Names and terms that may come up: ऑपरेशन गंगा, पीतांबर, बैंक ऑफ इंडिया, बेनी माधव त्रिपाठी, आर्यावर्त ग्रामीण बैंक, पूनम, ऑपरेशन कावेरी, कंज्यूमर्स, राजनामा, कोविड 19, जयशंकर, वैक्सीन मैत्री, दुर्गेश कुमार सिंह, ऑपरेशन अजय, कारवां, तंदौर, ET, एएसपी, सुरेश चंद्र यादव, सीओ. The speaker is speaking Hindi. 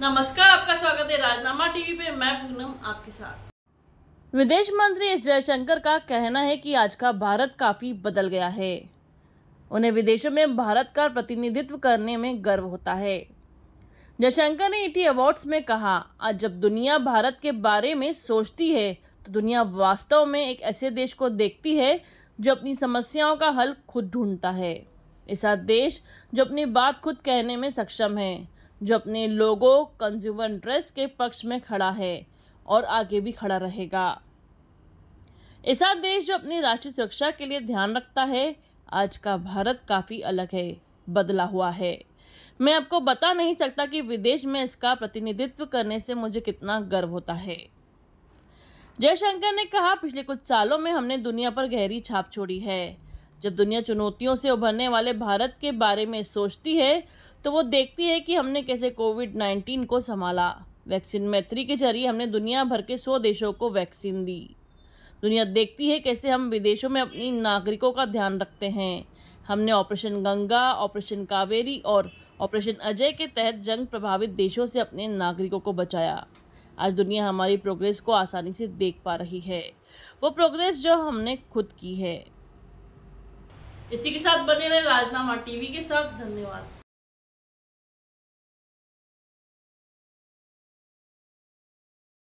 नमस्कार, आपका स्वागत है राजनामा टीवी पे। मैं पूनम आपके साथ। विदेश मंत्री जयशंकर का कहना है कि आज का भारत काफी बदल गया है। उन्हें विदेशों में भारत का प्रतिनिधित्व करने में गर्व होता है। जयशंकर ने ET अवार्ड्स में कहा, आज जब दुनिया भारत के बारे में सोचती है तो दुनिया वास्तव में एक ऐसे देश को देखती है जो अपनी समस्याओं का हल खुद ढूंढता है, ऐसा देश जो अपनी बात खुद कहने में सक्षम है, जो अपने लोगों कंज्यूमर्स के पक्ष में खड़ा है और आगे भी खड़ा रहेगा, ऐसा देश जो अपनी राष्ट्रीय सुरक्षा के लिए ध्यान रखता है। आज का भारत काफी अलग है, बदला हुआ है। मैं आपको बता नहीं सकता कि विदेश में इसका प्रतिनिधित्व करने से मुझे कितना गर्व होता है। जयशंकर ने कहा, पिछले कुछ सालों में हमने दुनिया पर गहरी छाप छोड़ी है। जब दुनिया चुनौतियों से उभरने वाले भारत के बारे में सोचती है तो वो देखती है कि हमने कैसे कोविड 19 को संभाला। वैक्सीन मैत्री के जरिए हमने दुनिया भर के 100 देशों को वैक्सीन दी। दुनिया देखती है कैसे हम विदेशों में अपनी नागरिकों का ध्यान रखते हैं। हमने ऑपरेशन गंगा, ऑपरेशन कावेरी और ऑपरेशन अजय के तहत जंग प्रभावित देशों से अपने नागरिकों को बचाया। आज दुनिया हमारी प्रोग्रेस को आसानी से देख पा रही है, वो प्रोग्रेस जो हमने खुद की है। इसी के साथ बने रहे राजनामा टीवी के साथ। धन्यवाद।